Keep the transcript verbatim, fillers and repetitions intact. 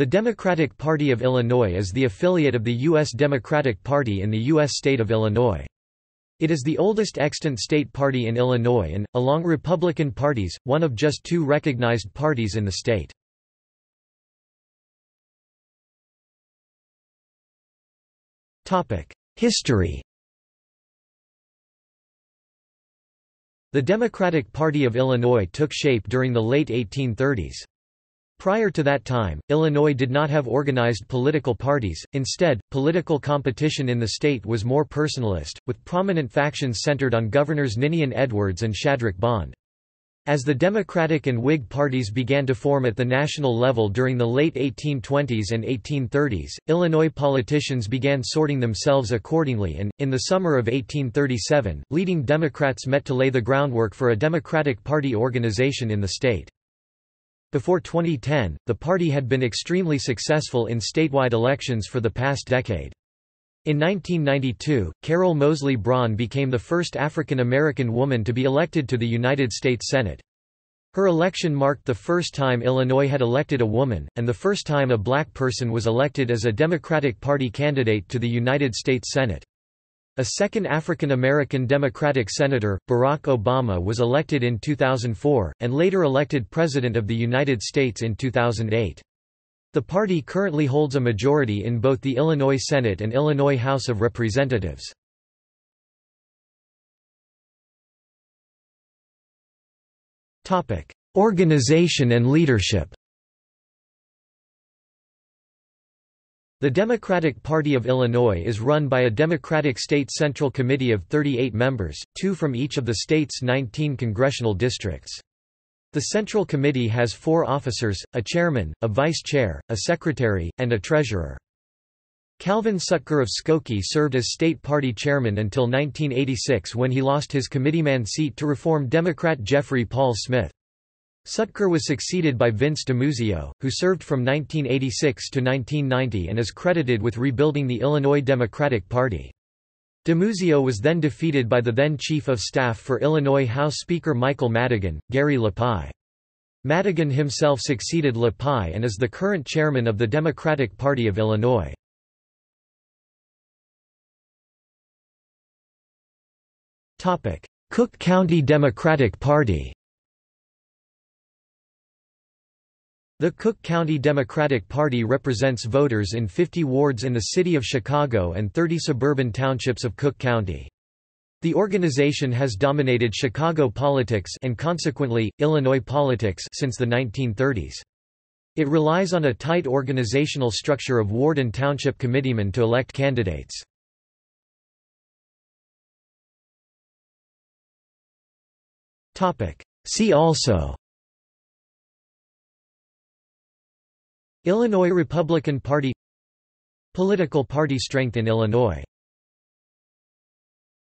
The Democratic Party of Illinois is the affiliate of the U S Democratic Party in the U S state of Illinois. It is the oldest extant state party in Illinois and, along Republican parties, one of just two recognized parties in the state. History. The Democratic Party of Illinois took shape during the late eighteen thirties. Prior to that time, Illinois did not have organized political parties. Instead, political competition in the state was more personalist, with prominent factions centered on Governors Ninian Edwards and Shadrach Bond. As the Democratic and Whig parties began to form at the national level during the late eighteen twenties and eighteen thirties, Illinois politicians began sorting themselves accordingly and, in the summer of eighteen thirty-seven, leading Democrats met to lay the groundwork for a Democratic Party organization in the state. Before twenty ten, the party had been extremely successful in statewide elections for the past decade. In nineteen ninety-two, Carol Moseley Braun became the first African-American woman to be elected to the United States Senate. Her election marked the first time Illinois had elected a woman, and the first time a black person was elected as a Democratic Party candidate to the United States Senate. A second African-American Democratic senator, Barack Obama, was elected in two thousand four, and later elected President of the United States in two thousand eight. The party currently holds a majority in both the Illinois Senate and Illinois House of Representatives. Topic: Organization and leadership. The Democratic Party of Illinois is run by a Democratic State Central Committee of thirty-eight members, two from each of the state's nineteen congressional districts. The Central Committee has four officers, a chairman, a vice chair, a secretary, and a treasurer. Calvin Sutker of Skokie served as state party chairman until nineteen eighty-six, when he lost his committeeman seat to Reform Democrat Jeffrey Paul Smith. Sutker was succeeded by Vince DiMuzio, who served from nineteen eighty-six to nineteen ninety and is credited with rebuilding the Illinois Democratic Party. DiMuzio was then defeated by the then Chief of Staff for Illinois House Speaker Michael Madigan, Gary Lapaye. Madigan himself succeeded Lapaye and is the current chairman of the Democratic Party of Illinois. Cook County Democratic Party. The Cook County Democratic Party represents voters in fifty wards in the city of Chicago and thirty suburban townships of Cook County. The organization has dominated Chicago politics and consequently, Illinois politics since the nineteen thirties. It relies on a tight organizational structure of ward and township committeemen to elect candidates. See also: Illinois Republican Party, Political party strength in Illinois.